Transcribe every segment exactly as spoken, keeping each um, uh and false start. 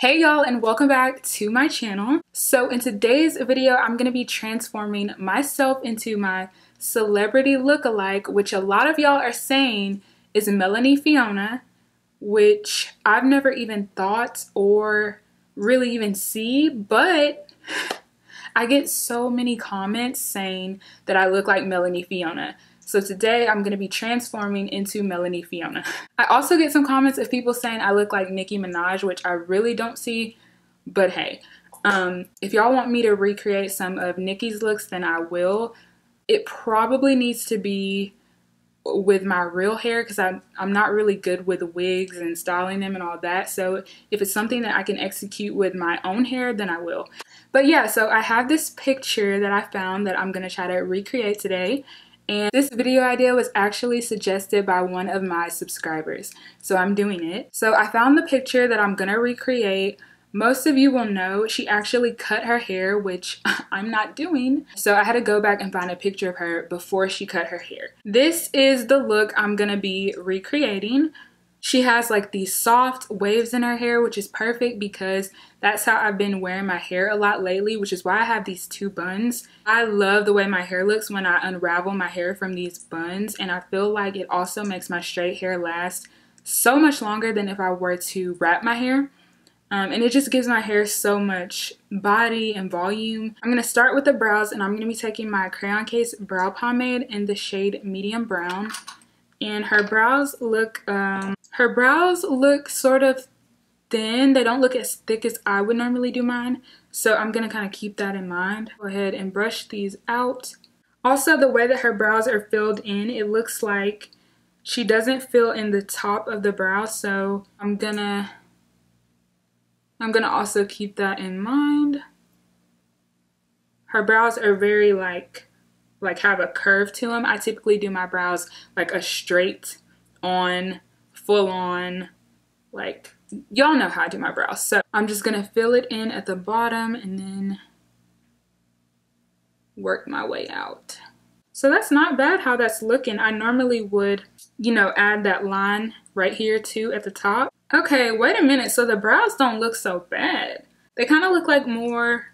Hey y'all, and welcome back to my channel. So in today's video, I'm gonna be transforming myself into my celebrity lookalike, which a lot of y'all are saying is Melanie Fiona, which I've never even thought or really even see, but I get so many comments saying that I look like Melanie Fiona. So today I'm going to be transforming into Melanie Fiona. I also get some comments of people saying I look like Nicki Minaj, which I really don't see, but hey. Um, if y'all want me to recreate some of Nicki's looks, then I will. It probably needs to be with my real hair because I'm, I'm not really good with wigs and styling them and all that. So if it's something that I can execute with my own hair, then I will. But yeah, so I have this picture that I found that I'm going to try to recreate today. And this video idea was actually suggested by one of my subscribers, so I'm doing it. So I found the picture that I'm gonna recreate. Most of you will know she actually cut her hair, which I'm not doing. So I had to go back and find a picture of her before she cut her hair. This is the look I'm gonna be recreating. She has like these soft waves in her hair, which is perfect because that's how I've been wearing my hair a lot lately, which is why I have these two buns. I love the way my hair looks when I unravel my hair from these buns, and I feel like it also makes my straight hair last so much longer than if I were to wrap my hair. Um, and it just gives my hair so much body and volume. I'm going to start with the brows, and I'm going to be taking my Crown Case Brow Pomade in the shade Medium Brown. And her brows look, um, her brows look sort of thin. They don't look as thick as I would normally do mine. So I'm going to kind of keep that in mind. Go ahead and brush these out. Also, the way that her brows are filled in, it looks like she doesn't fill in the top of the brow. So I'm going to, I'm going to also keep that in mind. Her brows are very like, like have a curve to them. I typically do my brows like a straight on, full on, like y'all know how I do my brows. So I'm just gonna fill it in at the bottom and then work my way out. So that's not bad how that's looking. I normally would, you know, add that line right here too at the top. Okay, wait a minute. So the brows don't look so bad. They kind of look like more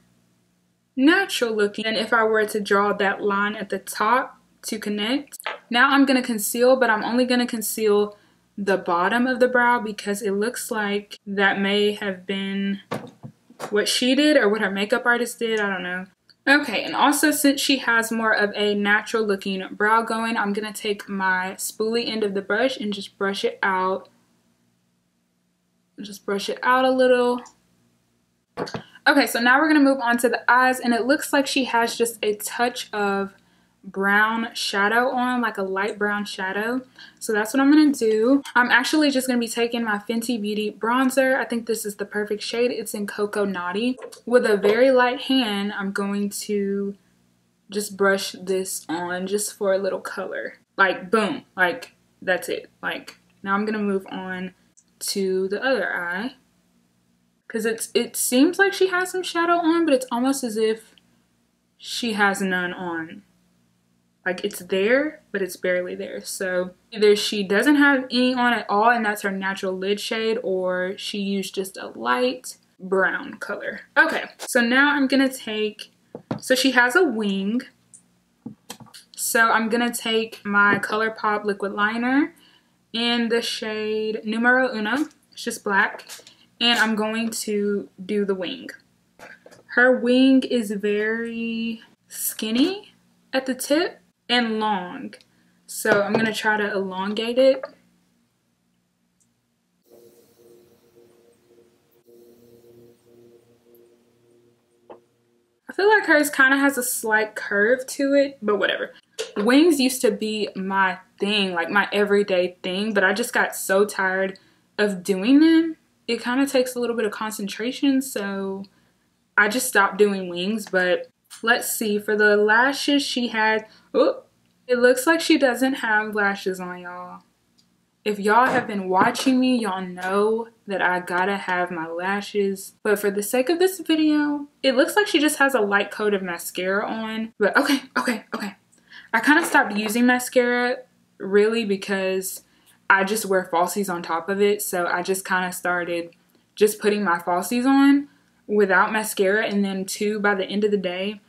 natural looking. And if I were to draw that line at the top to connect. Now I'm going to conceal, but I'm only going to conceal the bottom of the brow because it looks like that may have been what she did or what her makeup artist did. I don't know. Okay, and also since she has more of a natural looking brow going, I'm going to take my spoolie end of the brush and just brush it out. Just brush it out a little. Okay, so now we're going to move on to the eyes, and it looks like she has just a touch of brown shadow on, like a light brown shadow. So that's what I'm going to do. I'm actually just going to be taking my Fenty Beauty bronzer. I think this is the perfect shade. It's in Cocoa Naughty. With a very light hand, I'm going to just brush this on just for a little color. Like, boom. Like, that's it. Like, now I'm going to move on to the other eye. Because it's it seems like she has some shadow on, but it's almost as if she has none on. Like, it's there, but it's barely there. So either she doesn't have any on at all, and that's her natural lid shade, or she used just a light brown color. Okay, so now I'm going to take... So she has a wing. So I'm going to take my ColourPop liquid liner in the shade Numero Uno. It's just black. And I'm going to do the wing. Her wing is very skinny at the tip and long. So I'm going to try to elongate it. I feel like hers kind of has a slight curve to it, but whatever. Wings used to be my thing, like my everyday thing, but I just got so tired of doing them. It kind of takes a little bit of concentration, so I just stopped doing wings. But let's see, for the lashes she had, oh, it looks like she doesn't have lashes on, y'all. If y'all have been watching me, y'all know that I gotta have my lashes. But for the sake of this video, it looks like she just has a light coat of mascara on. But okay, okay, okay. I kind of stopped using mascara, really, because I just wear falsies on top of it, so I just kind of started just putting my falsies on without mascara. And then two, by the end of the day,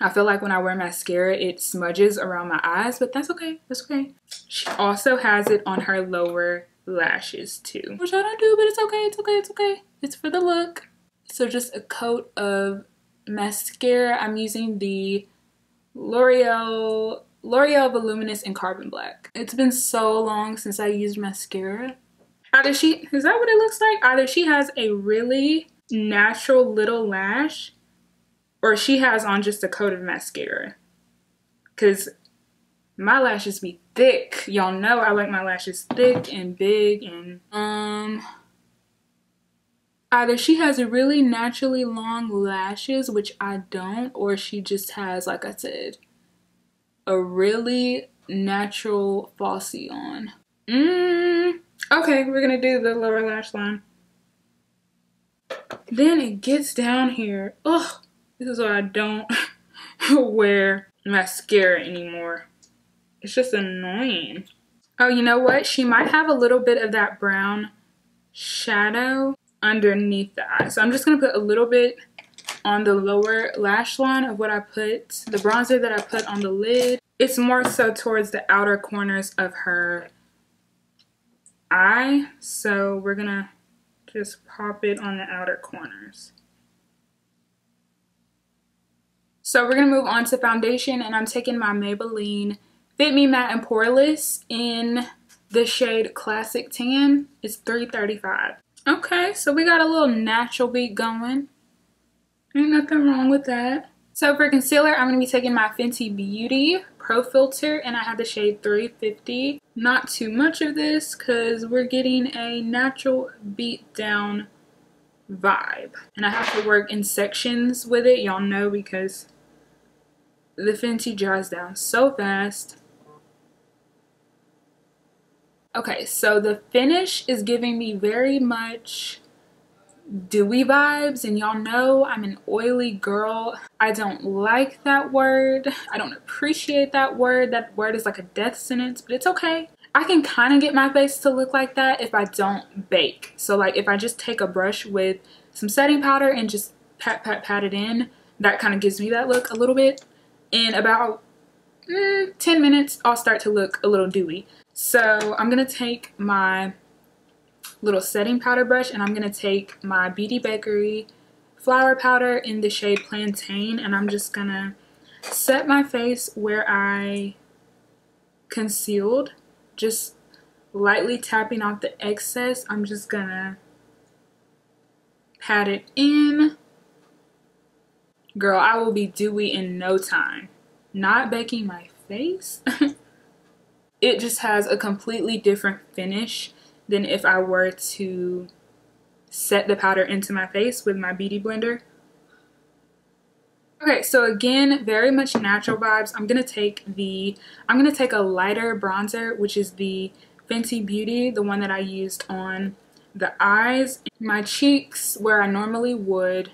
I feel like when I wear mascara, it smudges around my eyes, but that's okay, that's okay. She also has it on her lower lashes too, which I don't do, but it's okay, it's okay, it's okay. It's for the look. So just a coat of mascara. I'm using the L'Oreal, L'Oreal Voluminous in Carbon Black. It's been so long since I used mascara. Either she, is that what it looks like? Either she has a really natural little lash, or she has on just a coat of mascara. Because my lashes be thick. Y'all know I like my lashes thick and big. And um, either she has a really naturally long lashes, which I don't, or she just has, like I said, a really natural falsie on. Mmm. Okay, we're going to do the lower lash line. Then it gets down here. Ugh. This is why I don't wear mascara anymore. It's just annoying. Oh, you know what? She might have a little bit of that brown shadow underneath the eye. So I'm just going to put a little bit on the lower lash line of what I put, the bronzer that I put on the lid. It's more so towards the outer corners of her eye. So we're going to just pop it on the outer corners. So we're going to move on to foundation, and I'm taking my Maybelline Fit Me, Matte and Poreless in the shade Classic Tan. It's three thirty-five. Okay, so we got a little natural beat going. Ain't nothing wrong with that. So for concealer, I'm going to be taking my Fenty Beauty Pro Filter, and I have the shade three fifty. Not too much of this because we're getting a natural beat down vibe. And I have to work in sections with it, y'all know, because the Fenty dries down so fast. Okay, so the finish is giving me very much dewy vibes, and y'all know I'm an oily girl. I don't like that word. I don't appreciate that word. That word is like a death sentence, but it's okay. I can kind of get my face to look like that if I don't bake. So like if I just take a brush with some setting powder and just pat, pat, pat it in, that kind of gives me that look a little bit. In about mm, ten minutes, I'll start to look a little dewy. So I'm going to take my little setting powder brush, and I'm going to take my Beauty Bakery flower powder in the shade Plantain, and I'm just going to set my face where I concealed, just lightly tapping off the excess. I'm just going to pat it in. Girl, I will be dewy in no time. Not baking my face. It just has a completely different finish than if I were to set the powder into my face with my beauty blender. Okay, so again, very much natural vibes. I'm gonna take the I'm gonna take a lighter bronzer, which is the Fenty Beauty, the one that I used on the eyes, my cheeks, where I normally would.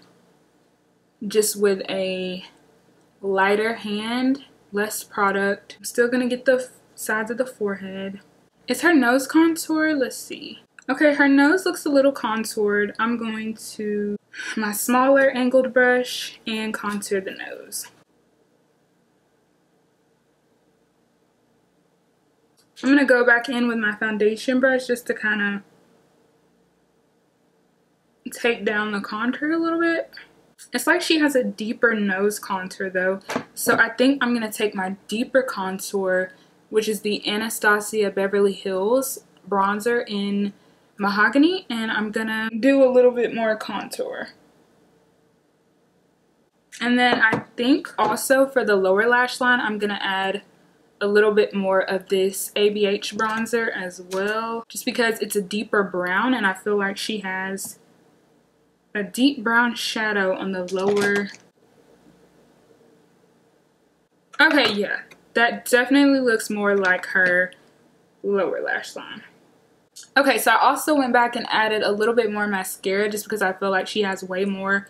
Just with a lighter hand, less product. I'm still gonna get the sides of the forehead. Is her nose contoured? Let's see. Okay, her nose looks a little contoured. I'm going to my smaller angled brush and contour the nose. I'm gonna go back in with my foundation brush just to kind of take down the contour a little bit. It's like she has a deeper nose contour though. So I think I'm going to take my deeper contour, which is the Anastasia Beverly Hills bronzer in Mahogany. And I'm going to do a little bit more contour. And then I think also for the lower lash line, I'm going to add a little bit more of this A B H bronzer as well. Just because it's a deeper brown, and I feel like she has a deep brown shadow on the lower. Okay, yeah, that definitely looks more like her lower lash line. Okay, so I also went back and added a little bit more mascara just because I feel like she has way more.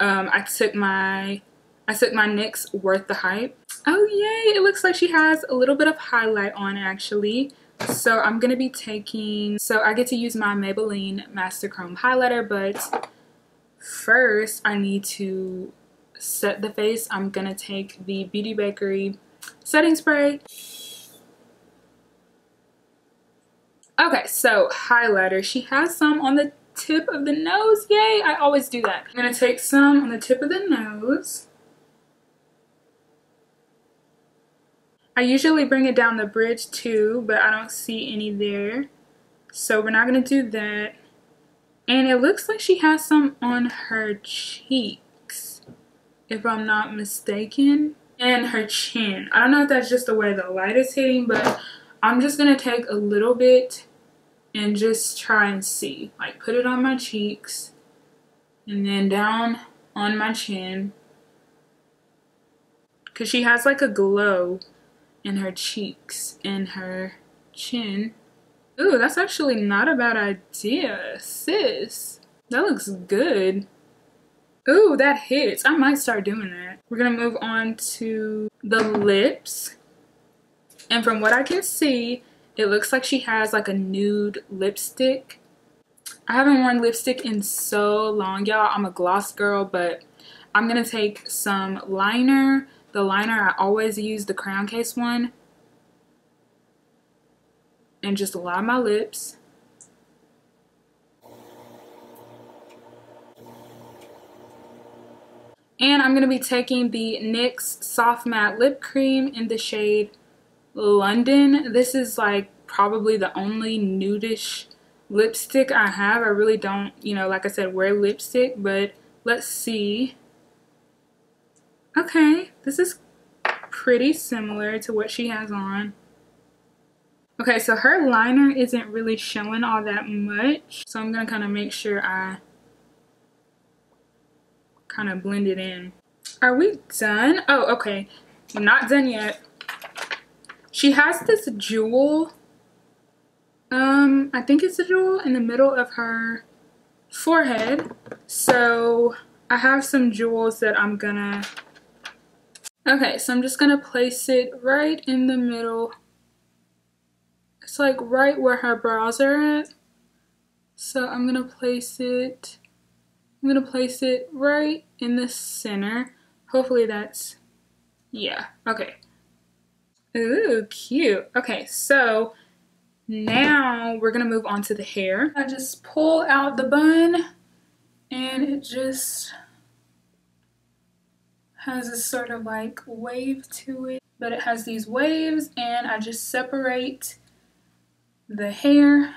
Um, I took my, I took my N Y X Worth the Hype. Oh yay, it looks like she has a little bit of highlight on actually. So I'm going to be taking, so I get to use my Maybelline Master Chrome highlighter, but first I need to set the face. I'm going to take the Beauty Bakery setting spray. Okay, so highlighter. She has some on the tip of the nose. Yay, I always do that. I'm going to take some on the tip of the nose. I usually bring it down the bridge too, but I don't see any there. So we're not going to do that. And it looks like she has some on her cheeks, if I'm not mistaken. And her chin. I don't know if that's just the way the light is hitting, but I'm just going to take a little bit and just try and see. Like, put it on my cheeks and then down on my chin. Because she has like a glow in her cheeks and her chin. Ooh, that's actually not a bad idea, sis. That looks good. Ooh, that hits. I might start doing that. We're gonna move on to the lips. And from what I can see, it looks like she has like a nude lipstick. I haven't worn lipstick in so long, y'all. I'm a gloss girl, but I'm gonna take some liner. The liner, I always use the Crown Case one. And just line my lips. And I'm gonna be taking the NYX Soft Matte Lip Cream in the shade London. This is like probably the only nudish lipstick I have. I really don't, you know, like I said, wear lipstick, but let's see. Okay, this is pretty similar to what she has on. Okay, so her liner isn't really showing all that much. So I'm going to kind of make sure I kind of blend it in. Are we done? Oh, okay. We're not done yet. She has this jewel. Um, I think it's a jewel in the middle of her forehead. So I have some jewels that I'm going to... Okay, so I'm just going to place it right in the middle. It's like right where her brows are at. So I'm going to place it, I'm going to place it right in the center. Hopefully that's, yeah, okay. Ooh, cute. Okay, so now we're going to move on to the hair. I just pull out the bun and it just has a sort of like wave to it, but it has these waves, and I just separate the hair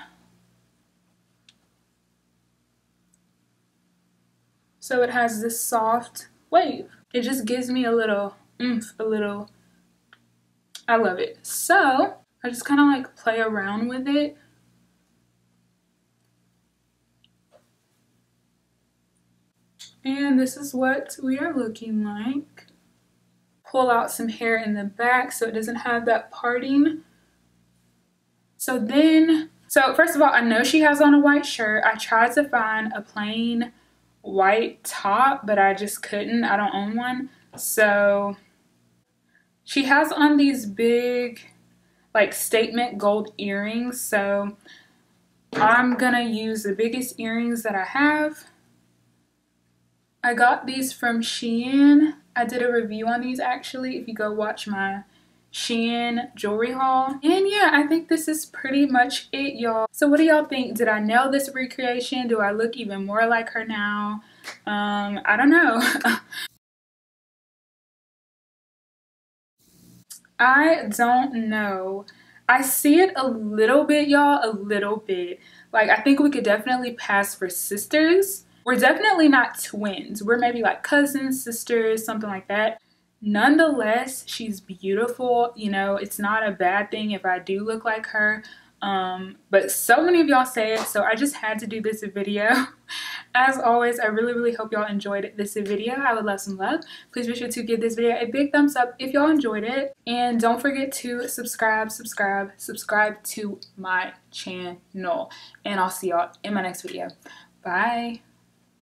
so it has this soft wave. It just gives me a little oomph, a little, I love it. So I just kind of like play around with it. And this is what we are looking like. Pull out some hair in the back so it doesn't have that parting. So then, so first of all, I know she has on a white shirt. I tried to find a plain white top, but I just couldn't. I don't own one. So she has on these big, like, statement gold earrings. So I'm gonna use the biggest earrings that I have. I got these from Shein. I did a review on these actually, if you go watch my Shein jewelry haul. And yeah, I think this is pretty much it, y'all. So what do y'all think? Did I nail this recreation? Do I look even more like her now? Um, I don't know. I don't know. I see it a little bit, y'all, a little bit. Like, I think we could definitely pass for sisters. We're definitely not twins. We're maybe like cousins, sisters, something like that. Nonetheless, she's beautiful. You know, it's not a bad thing if I do look like her. Um, but so many of y'all say it, so I just had to do this video. As always, I really, really hope y'all enjoyed this video. I would love some love. Please be sure to give this video a big thumbs up if y'all enjoyed it. And don't forget to subscribe, subscribe, subscribe to my channel. And I'll see y'all in my next video. Bye.